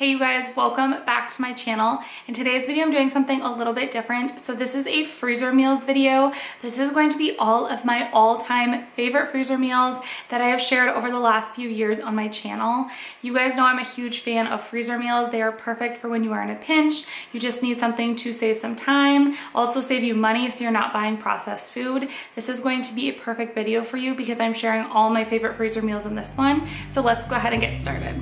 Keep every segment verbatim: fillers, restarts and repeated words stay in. Hey you guys, welcome back to my channel. In today's video I'm doing something a little bit different. So this is a freezer meals video. This is going to be all of my all-time favorite freezer meals that I have shared over the last few years on my channel. You guys know I'm a huge fan of freezer meals. They are perfect for when you are in a pinch. You just need something to save some time, also save you money so you're not buying processed food. This is going to be a perfect video for you because I'm sharing all my favorite freezer meals in this one. So let's go ahead and get started.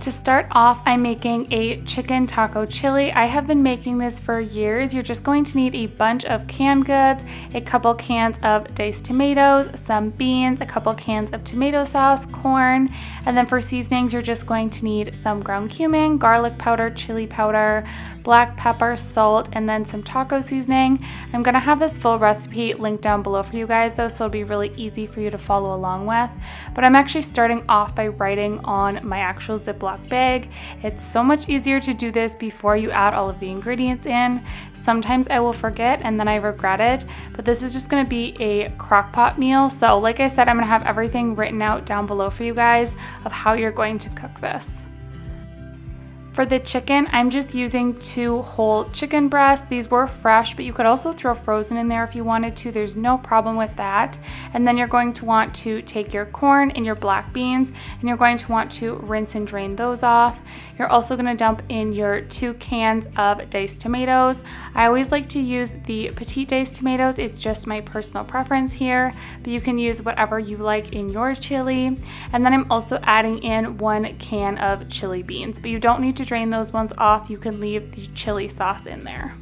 To start off, I'm making a chicken taco chili. I have been making this for years. You're just going to need a bunch of canned goods, a couple cans of diced tomatoes, some beans, a couple cans of tomato sauce, corn, and then for seasonings, you're just going to need some ground cumin, garlic powder, chili powder, black pepper, salt, and then some taco seasoning. I'm gonna have this full recipe linked down below for you guys though, so it'll be really easy for you to follow along with. But I'm actually starting off by writing on my actual Ziploc bag. It's so much easier to do this before you add all of the ingredients in. Sometimes I will forget and then I regret it, but this is just gonna be a crock pot meal. So like I said, I'm gonna have everything written out down below for you guys of how you're going to cook this. For the chicken, I'm just using two whole chicken breasts. These were fresh, but you could also throw frozen in there if you wanted to. There's no problem with that. And then you're going to want to take your corn and your black beans, and you're going to want to rinse and drain those off. You're also gonna dump in your two cans of diced tomatoes. I always like to use the petite diced tomatoes. It's just my personal preference here, but you can use whatever you like in your chili. And then I'm also adding in one can of chili beans, but you don't need to drain those ones off. You can leave the chili sauce in there.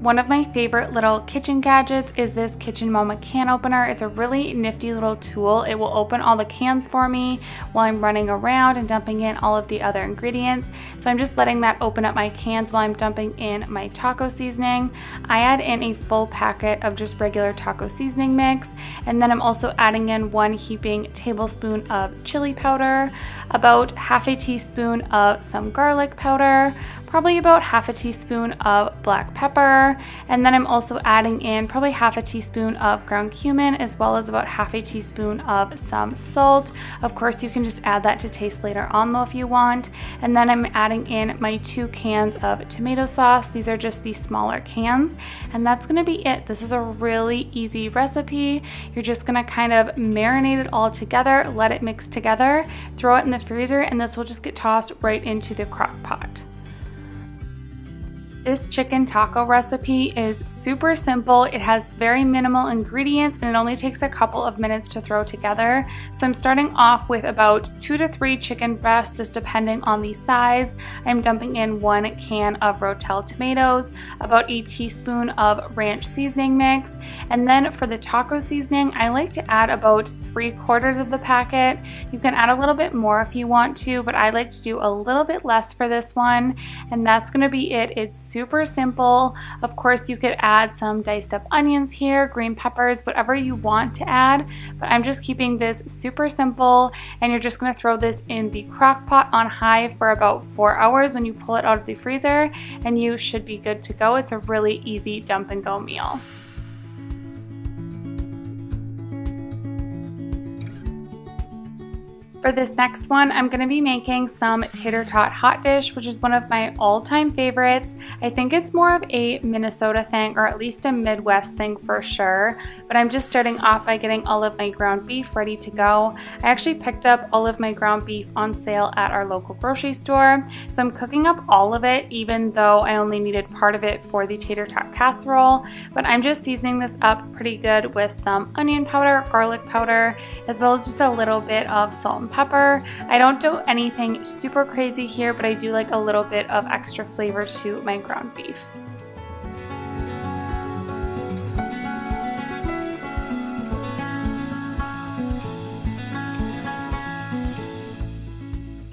One of my favorite little kitchen gadgets is this Kitchen Mama can opener. It's a really nifty little tool. It will open all the cans for me while I'm running around and dumping in all of the other ingredients. So I'm just letting that open up my cans while I'm dumping in my taco seasoning. I add in a full packet of just regular taco seasoning mix, and then I'm also adding in one heaping tablespoon of chili powder, about half a teaspoon of some garlic powder, probably about half a teaspoon of black pepper, and then I'm also adding in probably half a teaspoon of ground cumin, as well as about half a teaspoon of some salt. Of course, you can just add that to taste later on though if you want. And then I'm adding in my two cans of tomato sauce. These are just the smaller cans, and that's gonna be it. This is a really easy recipe. You're just gonna kind of marinate it all together, let it mix together, throw it in the freezer, and this will just get tossed right into the crock pot. This chicken taco recipe is super simple. It has very minimal ingredients and it only takes a couple of minutes to throw together. So I'm starting off with about two to three chicken breasts, just depending on the size. I'm dumping in one can of Rotel tomatoes, about a teaspoon of ranch seasoning mix, and then for the taco seasoning, I like to add about three quarters of the packet. You can add a little bit more if you want to, but I like to do a little bit less for this one, and that's gonna be it. It's super Super simple. Of course, you could add some diced up onions here, green peppers, whatever you want to add, but I'm just keeping this super simple, and you're just going to throw this in the crock pot on high for about four hours when you pull it out of the freezer, and you should be good to go. It's a really easy dump and go meal. For this next one, I'm gonna be making some tater tot hot dish, which is one of my all-time favorites. I think it's more of a Minnesota thing, or at least a Midwest thing for sure, but I'm just starting off by getting all of my ground beef ready to go. I actually picked up all of my ground beef on sale at our local grocery store, so I'm cooking up all of it, even though I only needed part of it for the tater tot casserole, but I'm just seasoning this up pretty good with some onion powder, garlic powder, as well as just a little bit of salt and pepper. I don't do anything super crazy here, but I do like a little bit of extra flavor to my ground beef.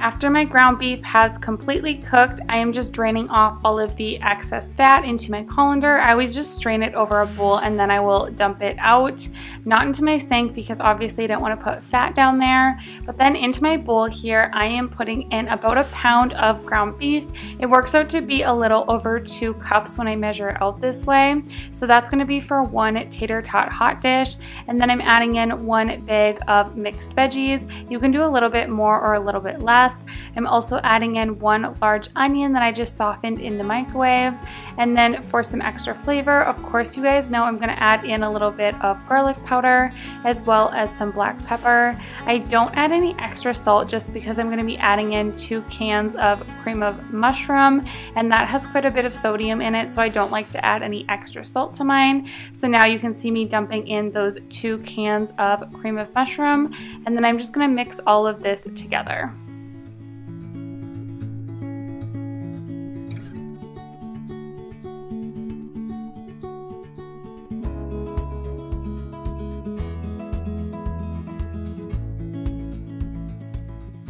After my ground beef has completely cooked, I am just draining off all of the excess fat into my colander. I always just strain it over a bowl and then I will dump it out, not into my sink because obviously I don't want to put fat down there, but then into my bowl here I am putting in about a pound of ground beef. It works out to be a little over two cups when I measure it out this way. So that's going to be for one tater tot hot dish, and then I'm adding in one bag of mixed veggies. You can do a little bit more or a little bit less. I'm also adding in one large onion that I just softened in the microwave. And then for some extra flavor, of course you guys know I'm gonna add in a little bit of garlic powder as well as some black pepper. I don't add any extra salt just because I'm gonna be adding in two cans of cream of mushroom, and that has quite a bit of sodium in it, so I don't like to add any extra salt to mine. So now you can see me dumping in those two cans of cream of mushroom, and then I'm just gonna mix all of this together.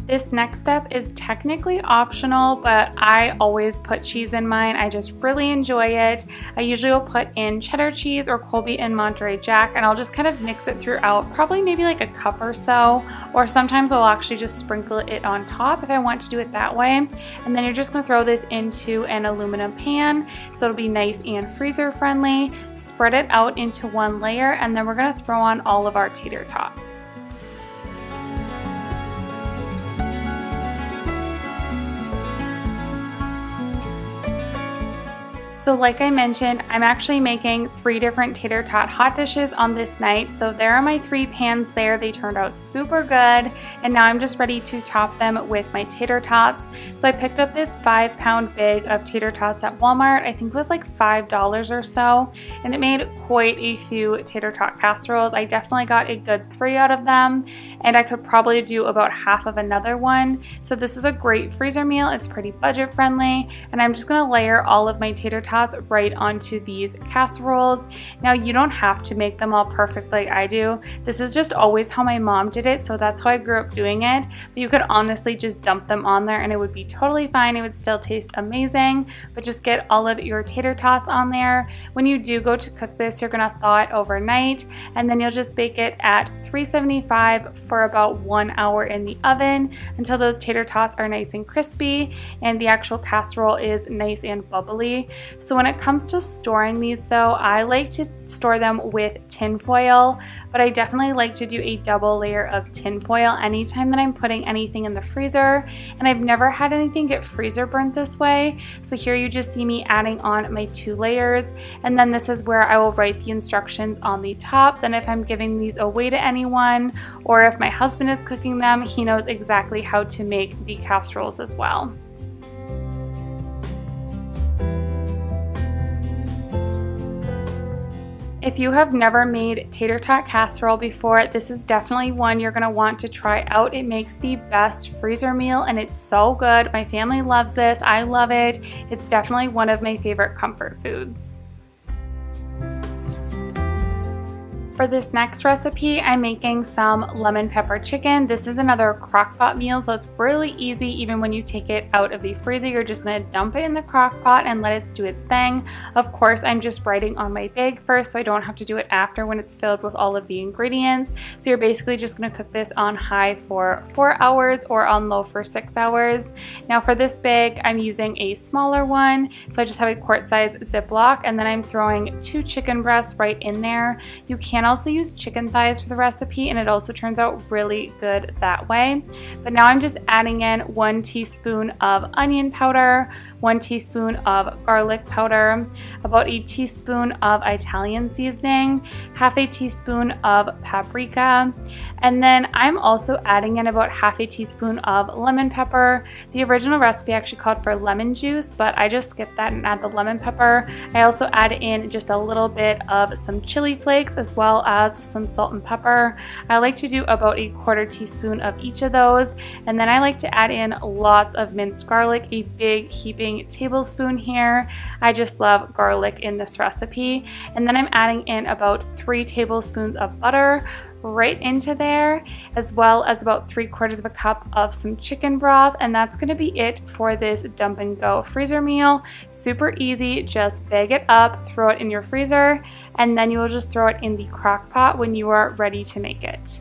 This next step is technically optional, but I always put cheese in mine. I just really enjoy it. I usually will put in cheddar cheese or Colby and Monterey Jack, and I'll just kind of mix it throughout, probably maybe like a cup or so, or sometimes I'll actually just sprinkle it on top if I want to do it that way. And then you're just gonna throw this into an aluminum pan, so it'll be nice and freezer friendly. Spread it out into one layer, and then we're gonna throw on all of our tater tots. So like I mentioned, I'm actually making three different tater tot hot dishes on this night. So there are my three pans there. They turned out super good. And now I'm just ready to top them with my tater tots. So I picked up this five pound bag of tater tots at Walmart. I think it was like five dollars or so. And it made quite a few tater tot casseroles. I definitely got a good three out of them. And I could probably do about half of another one. So this is a great freezer meal. It's pretty budget friendly. And I'm just gonna layer all of my tater tots right onto these casseroles. Now you don't have to make them all perfect like I do. This is just always how my mom did it, so that's how I grew up doing it. But you could honestly just dump them on there and it would be totally fine. It would still taste amazing, but just get all of your tater tots on there. When you do go to cook this, you're gonna thaw it overnight, and then you'll just bake it at three seventy-five for about one hour in the oven until those tater tots are nice and crispy and the actual casserole is nice and bubbly. So when it comes to storing these though, I like to store them with tin foil, but I definitely like to do a double layer of tin foil anytime that I'm putting anything in the freezer, and I've never had anything get freezer burnt this way. So here you just see me adding on my two layers, and then this is where I will write the instructions on the top. Then if I'm giving these away to anyone or if my husband is cooking them, he knows exactly how to make the casseroles as well. If you have never made tater tot casserole before, this is definitely one you're gonna want to try out. It makes the best freezer meal and it's so good. My family loves this, I love it. It's definitely one of my favorite comfort foods. For this next recipe, I'm making some lemon pepper chicken. This is another crock pot meal, so it's really easy. Even when you take it out of the freezer, you're just gonna dump it in the crock pot and let it do its thing. Of course, I'm just writing on my bag first, so I don't have to do it after when it's filled with all of the ingredients. So you're basically just gonna cook this on high for four hours or on low for six hours. Now for this bag, I'm using a smaller one. So I just have a quart size Ziploc, and then I'm throwing two chicken breasts right in there. You can also use chicken thighs for the recipe and it also turns out really good that way. But now I'm just adding in one teaspoon of onion powder, one teaspoon of garlic powder, about a teaspoon of Italian seasoning, half a teaspoon of paprika, and then I'm also adding in about half a teaspoon of lemon pepper. The original recipe actually called for lemon juice, but I just skipped that and add the lemon pepper. I also add in just a little bit of some chili flakes as well as some salt and pepper. I like to do about a quarter teaspoon of each of those, and then I like to add in lots of minced garlic, a big heaping tablespoon here. I just love garlic in this recipe. And then I'm adding in about three tablespoons of butter, right into there, as well as about three quarters of a cup of some chicken broth, and that's going to be it for this dump and go freezer meal. Super easy, just bag it up, throw it in your freezer, and then you will just throw it in the crock pot when you are ready to make it.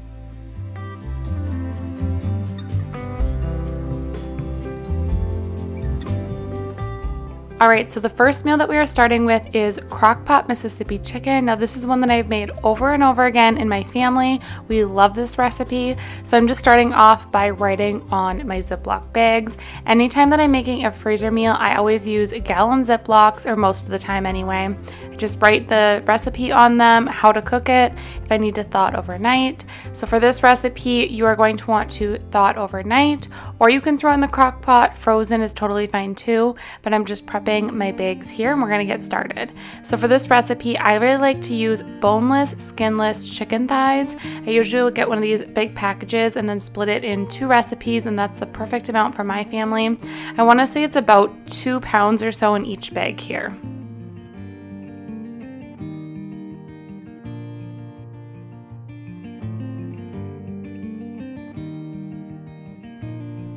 Alright, so the first meal that we are starting with is crock-pot Mississippi chicken. Now this is one that I've made over and over again in my family. We love this recipe. So I'm just starting off by writing on my Ziploc bags. Anytime that I'm making a freezer meal, I always use gallon Ziplocs, or most of the time anyway. I just write the recipe on them, how to cook it, if I need to thaw it overnight. So for this recipe, you are going to want to thaw it overnight, or you can throw in the crock-pot. Frozen is totally fine too, but I'm just prepping my bags here and we're gonna get started. So for this recipe, I really like to use boneless, skinless chicken thighs. I usually would get one of these big packages and then split it in two recipes, and that's the perfect amount for my family. I wanna say it's about two pounds or so in each bag here.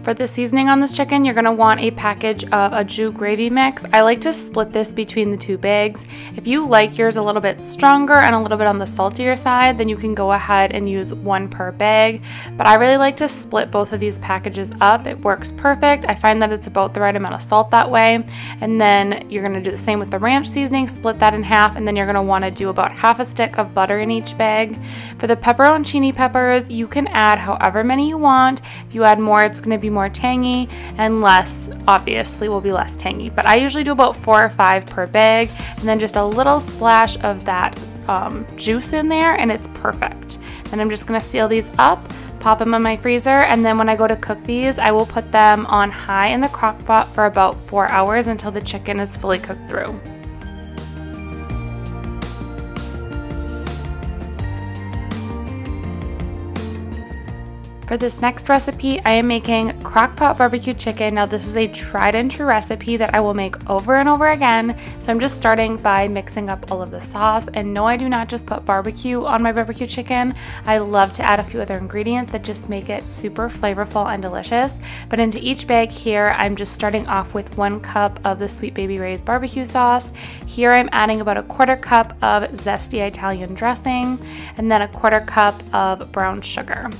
For the seasoning on this chicken, you're going to want a package of a jus gravy mix. I like to split this between the two bags. If you like yours a little bit stronger and a little bit on the saltier side, then you can go ahead and use one per bag. But I really like to split both of these packages up. It works perfect. I find that it's about the right amount of salt that way. And then you're going to do the same with the ranch seasoning, split that in half, and then you're going to want to do about half a stick of butter in each bag. For the pepperoncini peppers, you can add however many you want. If you add more, it's going to be more more tangy, and less obviously will be less tangy, but I usually do about four or five per bag, and then just a little splash of that um, juice in there, and it's perfect. Then I'm just gonna seal these up, pop them in my freezer, and then when I go to cook these, I will put them on high in the crock pot for about four hours until the chicken is fully cooked through. For this next recipe, I am making crock-pot barbecue chicken. Now this is a tried and true recipe that I will make over and over again. So I'm just starting by mixing up all of the sauce. And no, I do not just put barbecue on my barbecue chicken. I love to add a few other ingredients that just make it super flavorful and delicious. But into each bag here, I'm just starting off with one cup of the Sweet Baby Ray's barbecue sauce. Here I'm adding about a quarter cup of zesty Italian dressing, and then a quarter cup of brown sugar.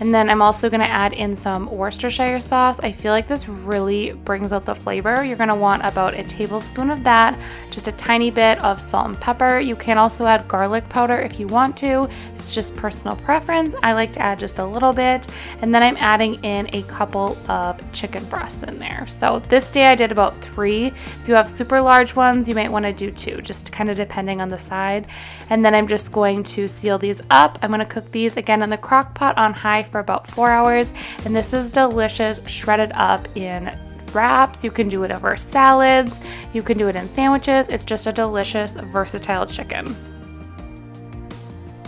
And then I'm also going to add in some Worcestershire sauce. I feel like this really brings out the flavor. You're going to want about a tablespoon of that, just a tiny bit of salt and pepper. You can also add garlic powder if you want to. It's just personal preference. I like to add just a little bit. And then I'm adding in a couple of chicken breasts in there. So this day I did about three. If you have super large ones, you might want to do two, just kind of depending on the side. And then I'm just going to seal these up. I'm going to cook these again in the crock pot on high for about four hours, and this is delicious, shredded up in wraps. You can do it over salads, you can do it in sandwiches. It's just a delicious, versatile chicken.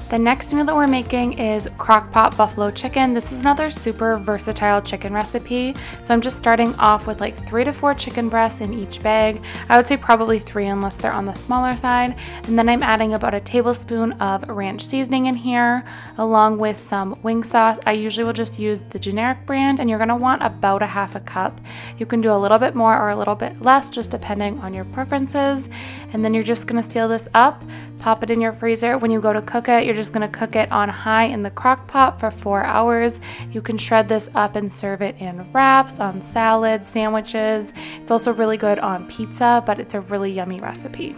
The next meal that we're making is crock-pot buffalo chicken. This is another super versatile chicken recipe. So I'm just starting off with like three to four chicken breasts in each bag. I would say probably three unless they're on the smaller side. And then I'm adding about a tablespoon of ranch seasoning in here, along with some wing sauce. I usually will just use the generic brand, and you're gonna want about a half a cup. You can do a little bit more or a little bit less, just depending on your preferences. And then you're just gonna seal this up, pop it in your freezer. When you go to cook it, you're just gonna cook it on high in the crock pot for four hours. You can shred this up and serve it in wraps, on salads, sandwiches. It's also really good on pizza, but it's a really yummy recipe.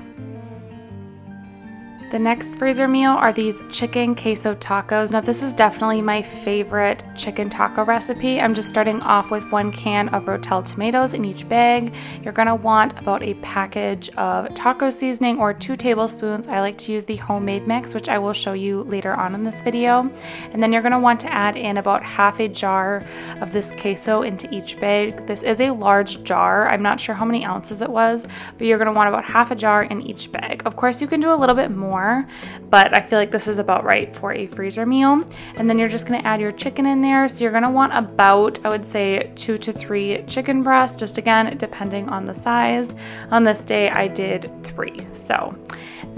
The next freezer meal are these chicken queso tacos. Now this is definitely my favorite chicken taco recipe. I'm just starting off with one can of Rotel tomatoes in each bag. You're gonna want about a package of taco seasoning or two tablespoons. I like to use the homemade mix, which I will show you later on in this video. And then you're gonna want to add in about half a jar of this queso into each bag. This is a large jar. I'm not sure how many ounces it was, but you're gonna want about half a jar in each bag. Of course, you can do a little bit more, but I feel like this is about right for a freezer meal. And then you're just gonna add your chicken in there. So you're gonna want about, I would say, two to three chicken breasts, just again, depending on the size. On this day, I did three. So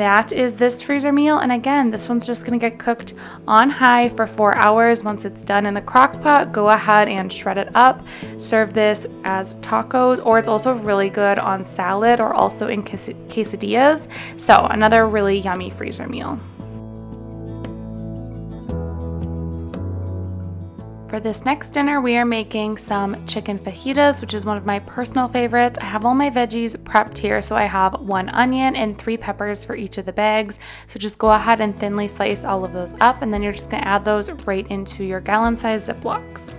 that is this freezer meal. And again, this one's just gonna get cooked on high for four hours. Once it's done in the crock pot, go ahead and shred it up. Serve this as tacos, or it's also really good on salad or also in quesad- quesadillas. So another really yummy freezer meal. For this next dinner, we are making some chicken fajitas, which is one of my personal favorites. I have all my veggies prepped here, so I have one onion and three peppers for each of the bags. So just go ahead and thinly slice all of those up, and then you're just gonna add those right into your gallon-sized Ziplocs.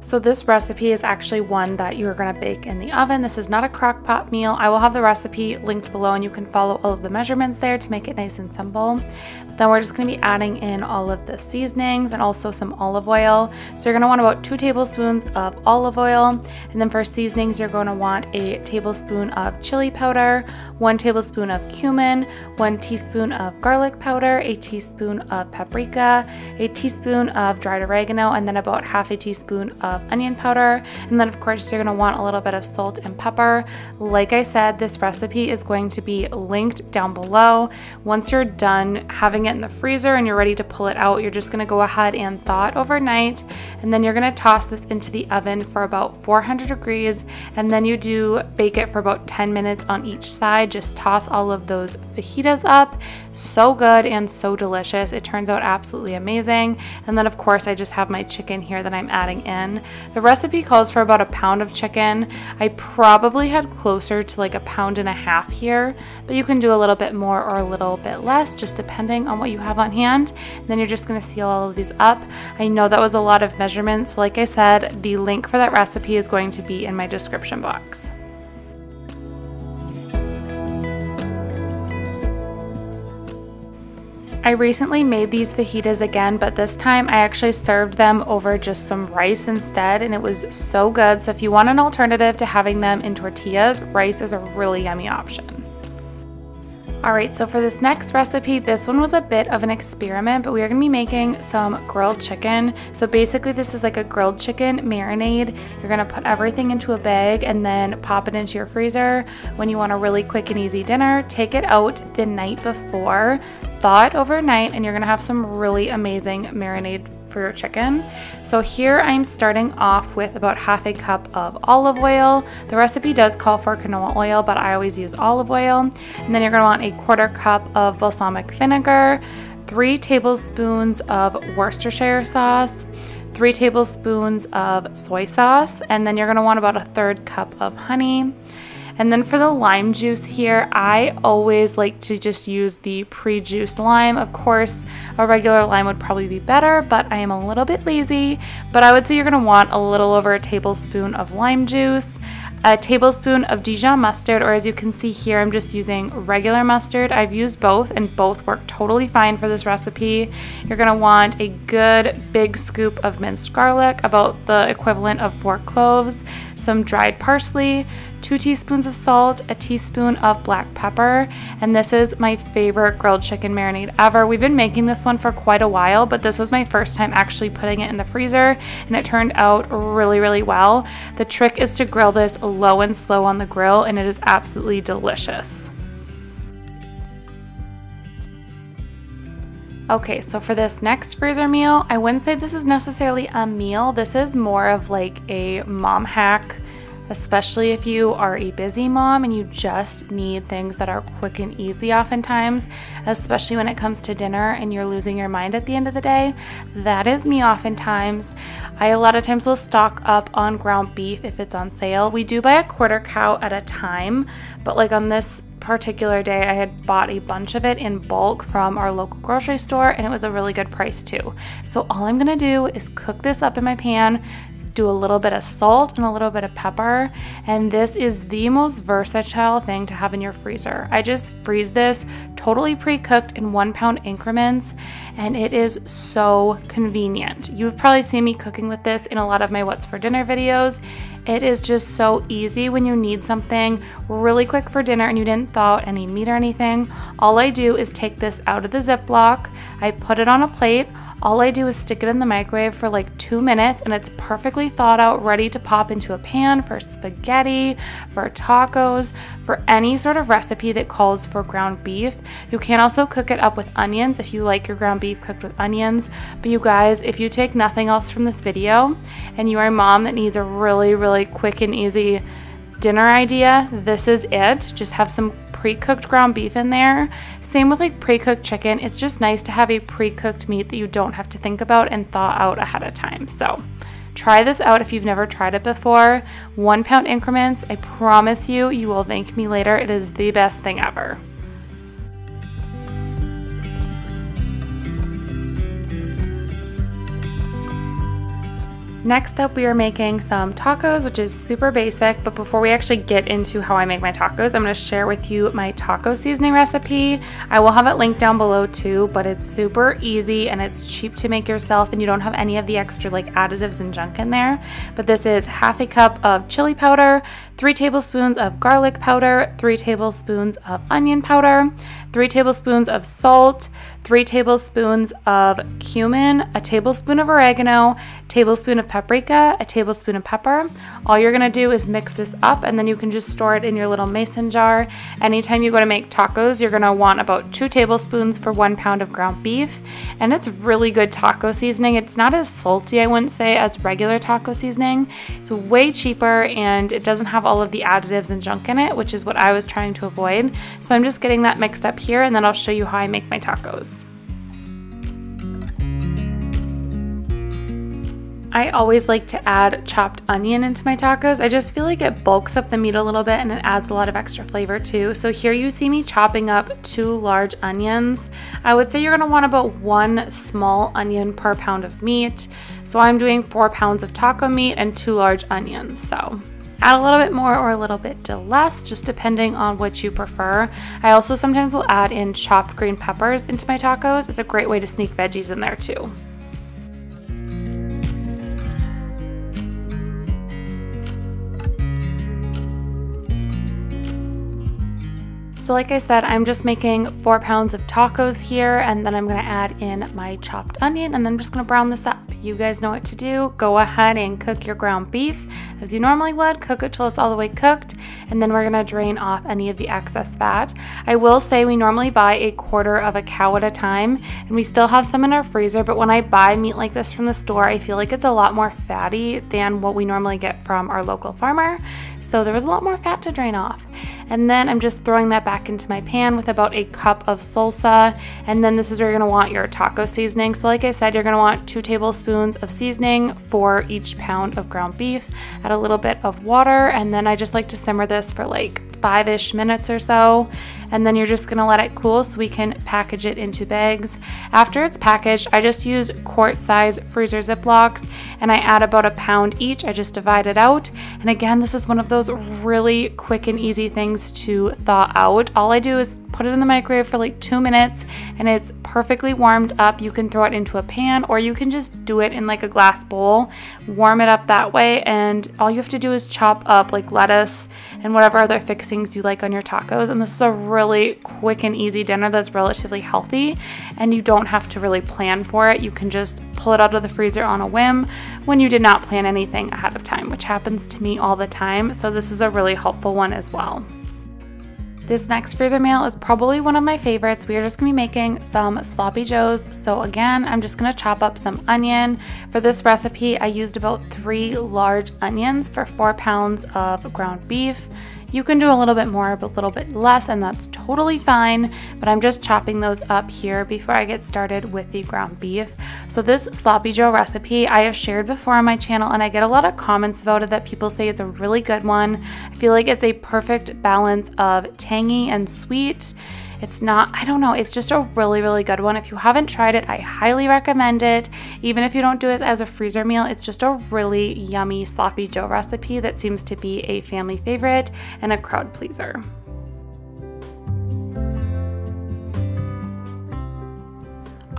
So this recipe is actually one that you're gonna bake in the oven. This is not a crock pot meal. I will have the recipe linked below and you can follow all of the measurements there to make it nice and simple. But then we're just gonna be adding in all of the seasonings and also some olive oil. So you're gonna want about two tablespoons of olive oil. And then for seasonings, you're gonna want a tablespoon of chili powder, one tablespoon of cumin, one teaspoon of garlic powder, a teaspoon of paprika, a teaspoon of dried oregano, and then about half a teaspoon of onion powder. And then of course you're going to want a little bit of salt and pepper. Like I said, this recipe is going to be linked down below. Once you're done having it in the freezer and you're ready to pull it out, you're just going to go ahead and thaw it overnight, and then you're going to toss this into the oven for about four hundred degrees, and then you do bake it for about ten minutes on each side. Just toss all of those fajitas up. So good and so delicious. It turns out absolutely amazing. And then of course I just have my chicken here that I'm adding in. The recipe calls for about a pound of chicken. I probably had closer to like a pound and a half here, but you can do a little bit more or a little bit less, just depending on what you have on hand. And then you're just gonna seal all of these up. I know that was a lot of measurements, so like I said, the link for that recipe is going to be in my description box. I recently made these fajitas again, but this time I actually served them over just some rice instead, and it was so good. So if you want an alternative to having them in tortillas, rice is a really yummy option. Alright, so for this next recipe, this one was a bit of an experiment, but we are going to be making some grilled chicken. So basically this is like a grilled chicken marinade. You're going to put everything into a bag and then pop it into your freezer. When you want a really quick and easy dinner, take it out the night before, thaw it overnight, and you're going to have some really amazing marinade for your chicken. So here I'm starting off with about half a cup of olive oil. The recipe does call for canola oil, but I always use olive oil. And then you're going to want a quarter cup of balsamic vinegar, three tablespoons of Worcestershire sauce, three tablespoons of soy sauce, and then you're going to want about a third cup of honey. And then for the lime juice here, I always like to just use the pre-juiced lime. Of course, a regular lime would probably be better, but I am a little bit lazy. But I would say you're going to want a little over a tablespoon of lime juice, a tablespoon of Dijon mustard, or as you can see here, I'm just using regular mustard. I've used both and both work totally fine for this recipe. You're going to want a good big scoop of minced garlic, about the equivalent of four cloves, some dried parsley, two teaspoons of salt, a teaspoon of black pepper, and this is my favorite grilled chicken marinade ever. We've been making this one for quite a while, but this was my first time actually putting it in the freezer, and it turned out really, really well. The trick is to grill this low and slow on the grill, and it is absolutely delicious. Okay, so for this next freezer meal, I wouldn't say this is necessarily a meal. This is more of like a mom hack, especially if you are a busy mom and you just need things that are quick and easy oftentimes, especially when it comes to dinner and you're losing your mind at the end of the day. That is me oftentimes. I a lot of times will stock up on ground beef if it's on sale. We do buy a quarter cow at a time, but like on this particular day I had bought a bunch of it in bulk from our local grocery store, and it was a really good price too. So all I'm gonna do is cook this up in my pan, do a little bit of salt and a little bit of pepper, and this is the most versatile thing to have in your freezer. I just freeze this totally pre-cooked in one pound increments, and it is so convenient. You've probably seen me cooking with this in a lot of my What's for Dinner videos. It is just so easy when you need something really quick for dinner and you didn't thaw out any meat or anything. All I do is take this out of the Ziploc, I put it on a plate, All I do is stick it in the microwave for like two minutes and it's perfectly thawed out, ready to pop into a pan for spaghetti, for tacos, for any sort of recipe that calls for ground beef. You can also cook it up with onions if you like your ground beef cooked with onions. But you guys, if you take nothing else from this video and you are a mom that needs a really, really quick and easy dinner idea, this is it. Just have some pre-cooked ground beef in there. Same with like pre-cooked chicken. It's just nice to have a pre-cooked meat that you don't have to think about and thaw out ahead of time. So try this out if you've never tried it before. One pound increments. I promise you, you will thank me later. It is the best thing ever. Next up, we are making some tacos, which is super basic, but before we actually get into how I make my tacos, I'm going to share with you my taco seasoning recipe. I will have it linked down below too, but it's super easy and it's cheap to make yourself and you don't have any of the extra like additives and junk in there. But this is half a cup of chili powder, three tablespoons of garlic powder, three tablespoons of onion powder, three tablespoons of salt, three tablespoons of cumin, a tablespoon of oregano, tablespoon of paprika, a tablespoon of pepper. All you're gonna do is mix this up and then you can just store it in your little mason jar. Anytime you go to make tacos, you're gonna want about two tablespoons for one pound of ground beef. And it's really good taco seasoning. It's not as salty, I wouldn't say, as regular taco seasoning. It's way cheaper and it doesn't have all of the additives and junk in it, which is what I was trying to avoid. So I'm just getting that mixed up here and then I'll show you how I make my tacos. I always like to add chopped onion into my tacos. I just feel like it bulks up the meat a little bit and it adds a lot of extra flavor too. So here you see me chopping up two large onions. I would say you're gonna want about one small onion per pound of meat. So I'm doing four pounds of taco meat and two large onions. So add a little bit more or a little bit less, just depending on what you prefer. I also sometimes will add in chopped green peppers into my tacos. It's a great way to sneak veggies in there too. So like I said, I'm just making four pounds of tacos here, and then I'm gonna add in my chopped onion, and then I'm just gonna brown this up. You guys know what to do. Go ahead and cook your ground beef as you normally would. Cook it till it's all the way cooked, and then we're gonna drain off any of the excess fat. I will say we normally buy a quarter of a cow at a time, and we still have some in our freezer, but when I buy meat like this from the store, I feel like it's a lot more fatty than what we normally get from our local farmer. So there was a lot more fat to drain off. And then I'm just throwing that back into my pan with about a cup of salsa. And then this is where you're gonna want your taco seasoning. So like I said, you're gonna want two tablespoons of seasoning for each pound of ground beef. Add a little bit of water, and then I just like to simmer this for like five-ish minutes or so, and then you're just gonna let it cool so we can package it into bags. After it's packaged, I just use quart size freezer Ziplocs and I add about a pound each. I just divide it out, and again, this is one of those really quick and easy things to thaw out. All I do is put it in the microwave for like two minutes and it's perfectly warmed up. You can throw it into a pan or you can just do it in like a glass bowl, warm it up that way, and all you have to do is chop up like lettuce and whatever other fixings you like on your tacos, and this is a really quick and easy dinner that's relatively healthy and you don't have to really plan for it. You can just pull it out of the freezer on a whim when you did not plan anything ahead of time, which happens to me all the time, so this is a really helpful one as well. This next freezer meal is probably one of my favorites. We are just gonna be making some sloppy joes. So again, I'm just gonna chop up some onion. For this recipe, I used about three large onions for four pounds of ground beef. You can do a little bit more, but a little bit less, and that's totally fine, but I'm just chopping those up here before I get started with the ground beef. So this sloppy joe recipe I have shared before on my channel, and I get a lot of comments about it that people say it's a really good one. I feel like it's a perfect balance of tangy and sweet. It's not, I don't know, it's just a really, really good one. If you haven't tried it, I highly recommend it. Even if you don't do it as a freezer meal, it's just a really yummy sloppy joe recipe that seems to be a family favorite and a crowd pleaser.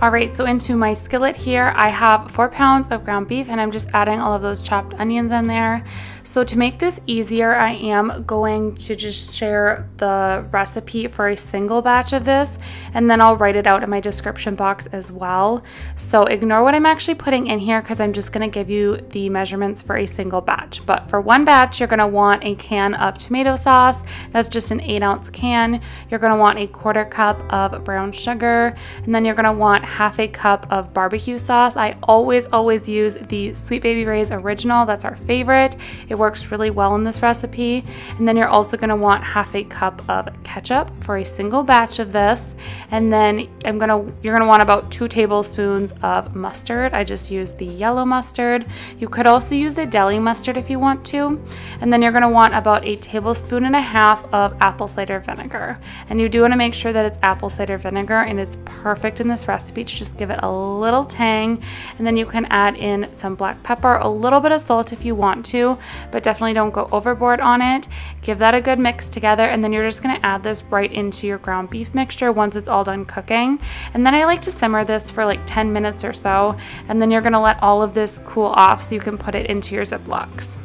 All right, so into my skillet here, I have four pounds of ground beef, and I'm just adding all of those chopped onions in there. So to make this easier, I am going to just share the recipe for a single batch of this, and then I'll write it out in my description box as well. So ignore what I'm actually putting in here because I'm just gonna give you the measurements for a single batch. But for one batch, you're gonna want a can of tomato sauce. That's just an eight ounce can. You're gonna want a quarter cup of brown sugar, and then you're gonna want half a cup of barbecue sauce. I always, always use the Sweet Baby Ray's Original. That's our favorite. It works really well in this recipe. And then you're also gonna want half a cup of ketchup for a single batch of this. And then I'm gonna, you're gonna want about two tablespoons of mustard. I just use the yellow mustard. You could also use the deli mustard if you want to. And then you're gonna want about a tablespoon and a half of apple cider vinegar. And you do wanna make sure that it's apple cider vinegar, and it's perfect in this recipe to just give it a little tang. And then you can add in some black pepper, a little bit of salt if you want to, but definitely don't go overboard on it. Give that a good mix together, and then you're just gonna add this right into your ground beef mixture once it's all done cooking. And then I like to simmer this for like ten minutes or so, and then you're gonna let all of this cool off so you can put it into your Ziplocs.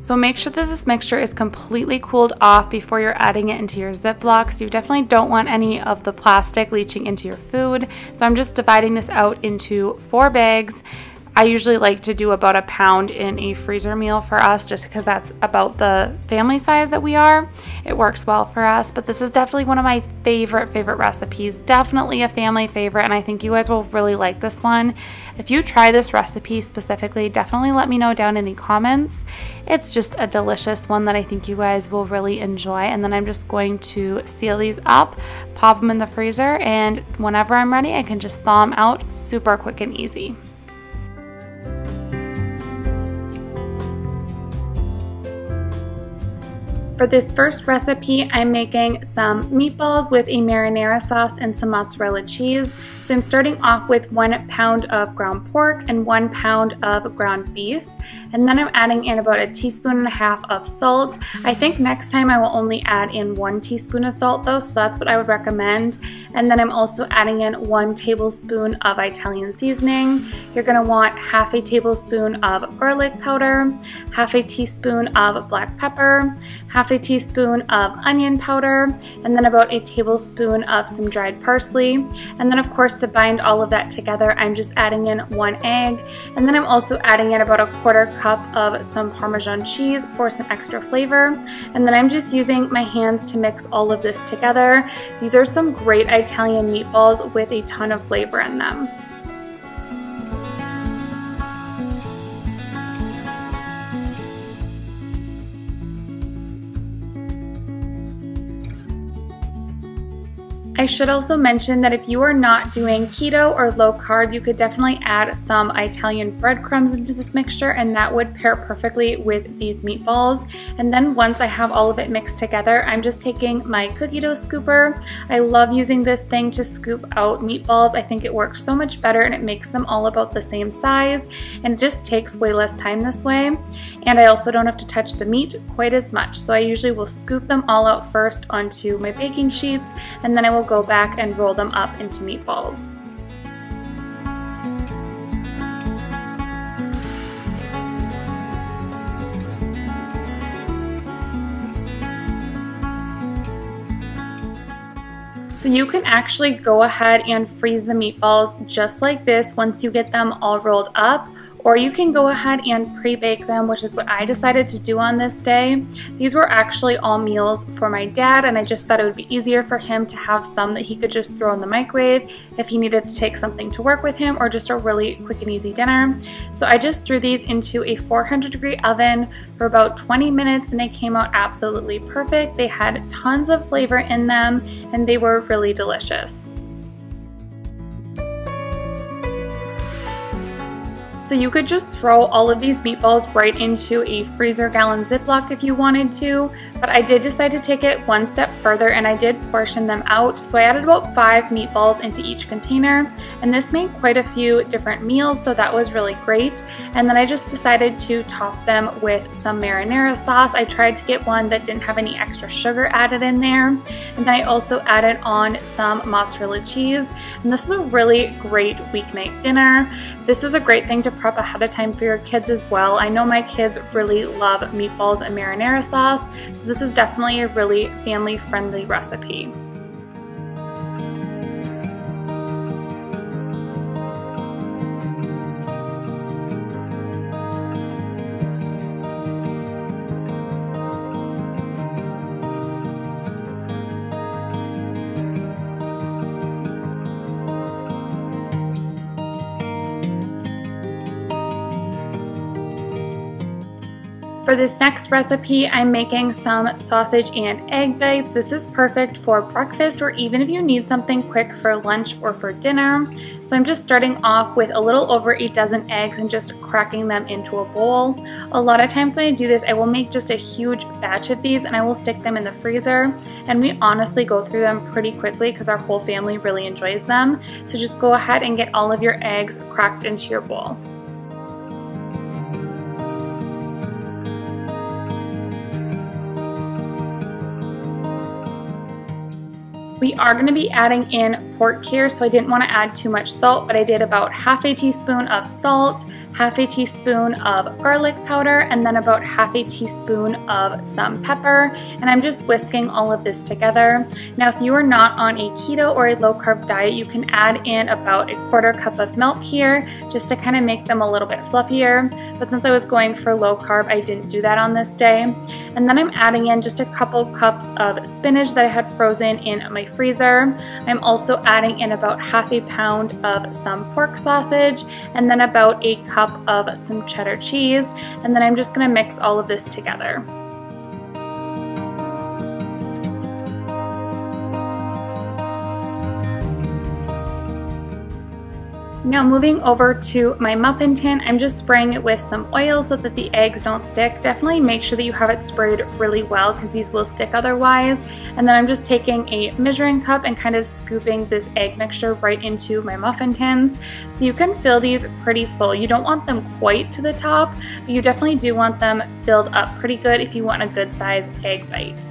So make sure that this mixture is completely cooled off before you're adding it into your Ziplocs. You definitely don't want any of the plastic leaching into your food. So I'm just dividing this out into four bags. I usually like to do about a pound in a freezer meal for us, just because that's about the family size that we are. It works well for us, but this is definitely one of my favorite, favorite recipes. Definitely a family favorite, and I think you guys will really like this one. If you try this recipe specifically, definitely let me know down in the comments. It's just a delicious one that I think you guys will really enjoy. And then I'm just going to seal these up, pop them in the freezer, and whenever I'm ready, I can just thaw them out super quick and easy. For this first recipe, I'm making some meatballs with a marinara sauce and some mozzarella cheese. So I'm starting off with one pound of ground pork and one pound of ground beef. And then I'm adding in about a teaspoon and a half of salt. I think next time I will only add in one teaspoon of salt though, so that's what I would recommend. And then I'm also adding in one tablespoon of Italian seasoning. You're gonna want half a tablespoon of garlic powder, half a teaspoon of black pepper, half a teaspoon of onion powder, and then about a tablespoon of some dried parsley. And then of course, to bind all of that together, I'm just adding in one egg. And then I'm also adding in about a quarter cup of some Parmesan cheese for some extra flavor. And then I'm just using my hands to mix all of this together. These are some great Italian meatballs with a ton of flavor in them. I should also mention that if you are not doing keto or low carb, you could definitely add some Italian breadcrumbs into this mixture, and that would pair perfectly with these meatballs. And then once I have all of it mixed together, I'm just taking my cookie dough scooper. I love using this thing to scoop out meatballs. I think it works so much better, and it makes them all about the same size, and it just takes way less time this way. And I also don't have to touch the meat quite as much. So I usually will scoop them all out first onto my baking sheets, and then I will go go back and roll them up into meatballs. So you can actually go ahead and freeze the meatballs just like this once you get them all rolled up, or you can go ahead and pre-bake them, which is what I decided to do on this day. These were actually all meals for my dad, and I just thought it would be easier for him to have some that he could just throw in the microwave if he needed to take something to work with him, or just a really quick and easy dinner. So I just threw these into a four hundred degree oven for about twenty minutes, and they came out absolutely perfect. They had tons of flavor in them, and they were really delicious. So you could just throw all of these meatballs right into a freezer gallon Ziploc if you wanted to, but I did decide to take it one step further and I did portion them out. So I added about five meatballs into each container, and this made quite a few different meals, so that was really great. And then I just decided to top them with some marinara sauce. I tried to get one that didn't have any extra sugar added in there. And then I also added on some mozzarella cheese. And this is a really great weeknight dinner. This is a great thing to prep ahead of time for your kids as well. I know my kids really love meatballs and marinara sauce, so this is definitely a really family-friendly recipe. For this next recipe, I'm making some sausage and egg bites. This is perfect for breakfast or even if you need something quick for lunch or for dinner. So I'm just starting off with a little over a dozen eggs and just cracking them into a bowl. A lot of times when I do this, I will make just a huge batch of these and I will stick them in the freezer. And we honestly go through them pretty quickly because our whole family really enjoys them. So just go ahead and get all of your eggs cracked into your bowl. We are going to be adding in pork here, so I didn't want to add too much salt, but I did about half a teaspoon of salt, half a teaspoon of garlic powder, and then about half a teaspoon of some pepper, and I'm just whisking all of this together. Now if you are not on a keto or a low-carb diet, you can add in about a quarter cup of milk here just to kind of make them a little bit fluffier, but since I was going for low-carb, I didn't do that on this day. And then I'm adding in just a couple cups of spinach that I had frozen in my freezer. I'm also adding in about half a pound of some pork sausage and then about a cup of some cheddar cheese, and then I'm just going to mix all of this together. Now moving over to my muffin tin, I'm just spraying it with some oil so that the eggs don't stick. Definitely make sure that you have it sprayed really well because these will stick otherwise. And then I'm just taking a measuring cup and kind of scooping this egg mixture right into my muffin tins. So you can fill these pretty full. You don't want them quite to the top, but you definitely do want them filled up pretty good if you want a good size egg bite.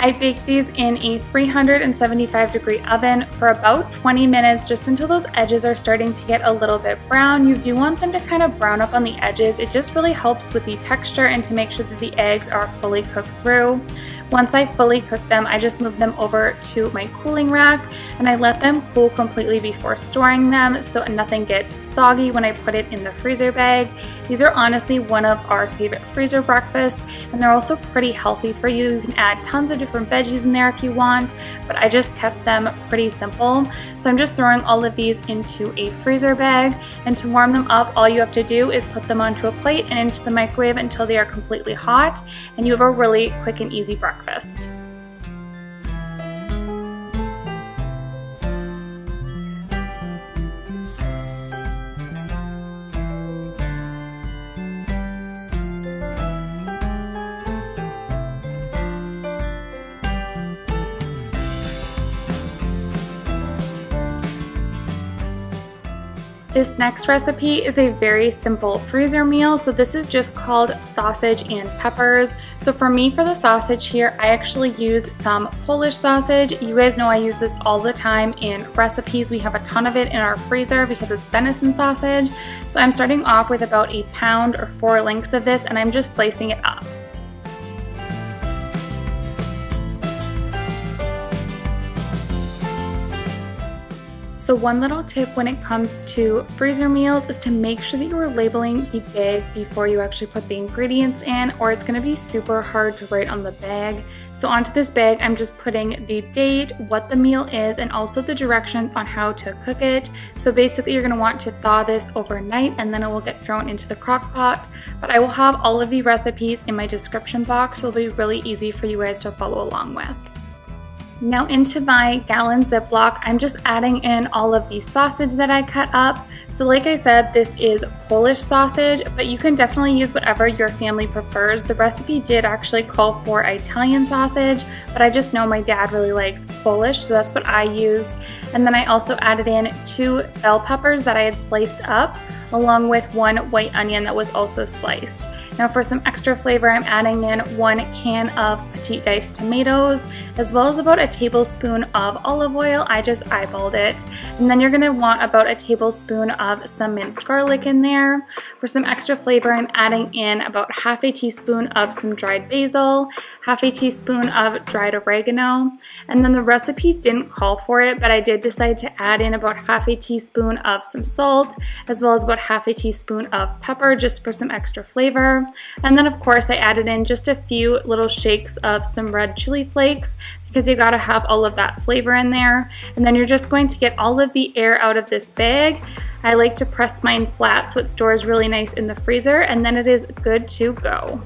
I baked these in a three hundred seventy-five degree oven for about twenty minutes, just until those edges are starting to get a little bit brown. You do want them to kind of brown up on the edges. It just really helps with the texture and to make sure that the eggs are fully cooked through. Once I fully cook them, I just move them over to my cooling rack and I let them cool completely before storing them so nothing gets soggy when I put it in the freezer bag. These are honestly one of our favorite freezer breakfasts, and they're also pretty healthy for you. You can add tons of different veggies in there if you want, but I just kept them pretty simple. So I'm just throwing all of these into a freezer bag, and to warm them up, all you have to do is put them onto a plate and into the microwave until they are completely hot, and you have a really quick and easy breakfast. breakfast. This next recipe is a very simple freezer meal, so this is just called sausage and peppers. So for me, for the sausage here, I actually used some Polish sausage. You guys know I use this all the time in recipes. We have a ton of it in our freezer because it's venison sausage. So I'm starting off with about a pound or four links of this, and I'm just slicing it up. So one little tip when it comes to freezer meals is to make sure that you are labeling the bag before you actually put the ingredients in, or it's gonna be super hard to write on the bag. So onto this bag, I'm just putting the date, what the meal is, and also the directions on how to cook it. So basically you're gonna want to thaw this overnight and then it will get thrown into the crock pot. But I will have all of the recipes in my description box, so it'll be really easy for you guys to follow along with. Now into my gallon Ziploc, I'm just adding in all of the sausage that I cut up. So like I said, this is Polish sausage, but you can definitely use whatever your family prefers. The recipe did actually call for Italian sausage, but I just know my dad really likes Polish, so that's what I used. And then I also added in two bell peppers that I had sliced up, along with one white onion that was also sliced. Now for some extra flavor, I'm adding in one can of petite diced tomatoes, as well as about a tablespoon of olive oil. I just eyeballed it. And then you're gonna want about a tablespoon of some minced garlic in there. For some extra flavor, I'm adding in about half a teaspoon of some dried basil, half a teaspoon of dried oregano. And then the recipe didn't call for it, but I did decide to add in about half a teaspoon of some salt, as well as about half a teaspoon of pepper, just for some extra flavor. And then of course I added in just a few little shakes of some red chili flakes, because you gotta have all of that flavor in there. And then you're just going to get all of the air out of this bag. I like to press mine flat so it stores really nice in the freezer, and then it is good to go.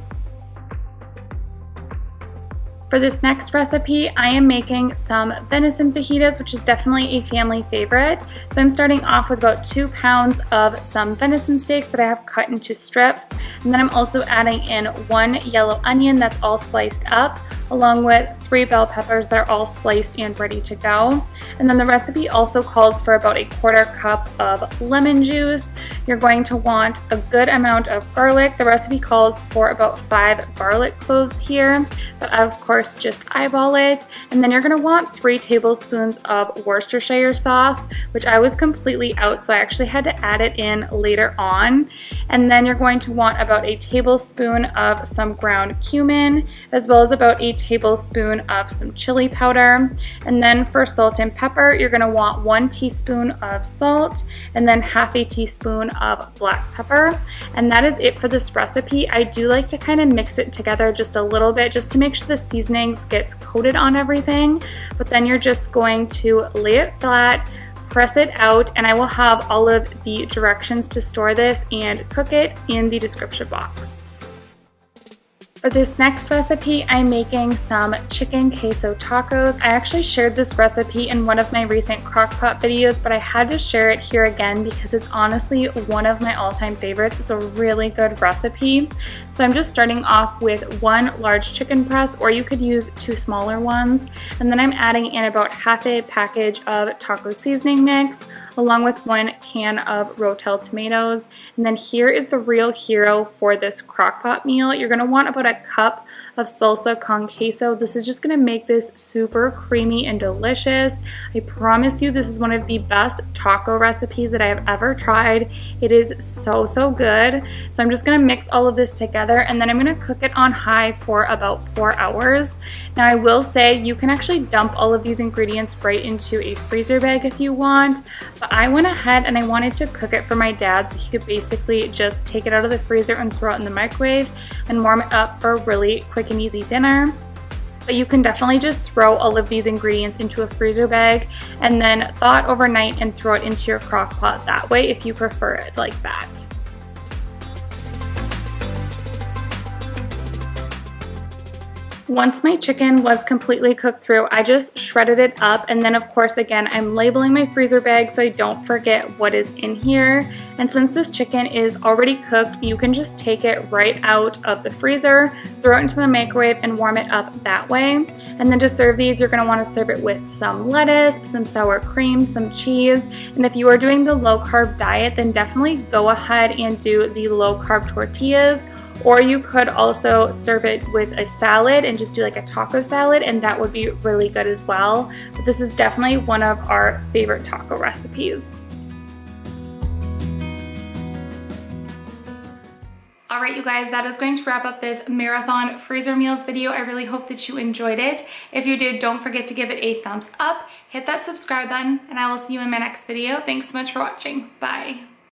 For this next recipe, I am making some venison fajitas, which is definitely a family favorite. So I'm starting off with about two pounds of some venison steaks that I have cut into strips. And then I'm also adding in one yellow onion that's all sliced up, along with three bell peppers that are all sliced and ready to go. And then the recipe also calls for about a quarter cup of lemon juice. You're going to want a good amount of garlic. The recipe calls for about five garlic cloves here, but of course just eyeball it. And then you're gonna want three tablespoons of Worcestershire sauce, which I was completely out, so I actually had to add it in later on. And then you're going to want about a tablespoon of some ground cumin, as well as about a tablespoon of some chili powder. And then for salt and pepper, you're gonna want one teaspoon of salt and then half a teaspoon of black pepper. And that is it for this recipe. I do like to kind of mix it together just a little bit, just to make sure the seasonings gets coated on everything. But then you're just going to lay it flat, press it out, and I will have all of the directions to store this and cook it in the description box. For this next recipe, I'm making some chicken queso tacos. I actually shared this recipe in one of my recent crockpot videos, but I had to share it here again because it's honestly one of my all-time favorites. It's a really good recipe. So I'm just starting off with one large chicken breast, or you could use two smaller ones. And then I'm adding in about half a package of taco seasoning mix, along with one can of Rotel tomatoes. And then here is the real hero for this crockpot meal. You're gonna want about a cup of salsa con queso. This is just gonna make this super creamy and delicious. I promise you, this is one of the best taco recipes that I have ever tried. It is so, so good. So I'm just gonna mix all of this together, and then I'm gonna cook it on high for about four hours. Now I will say you can actually dump all of these ingredients right into a freezer bag if you want, but I went ahead and I wanted to cook it for my dad, so he could basically just take it out of the freezer and throw it in the microwave and warm it up for a really quick and easy dinner. But you can definitely just throw all of these ingredients into a freezer bag and then thaw it overnight and throw it into your crock pot that way, if you prefer it like that. Once my chicken was completely cooked through, I just shredded it up, and then of course again I'm labeling my freezer bag so I don't forget what is in here. And since this chicken is already cooked, you can just take it right out of the freezer, throw it into the microwave and warm it up that way. And then to serve these, you're gonna wanna serve it with some lettuce, some sour cream, some cheese. And if you are doing the low carb diet, then definitely go ahead and do the low carb tortillas. Or you could also serve it with a salad and just do like a taco salad, and that would be really good as well. But this is definitely one of our favorite taco recipes. right, you guys, that is going to wrap up this marathon freezer meals video. I really hope that you enjoyed it. If you did, don't forget to give it a thumbs up, hit that subscribe button, and I will see you in my next video. Thanks so much for watching. Bye.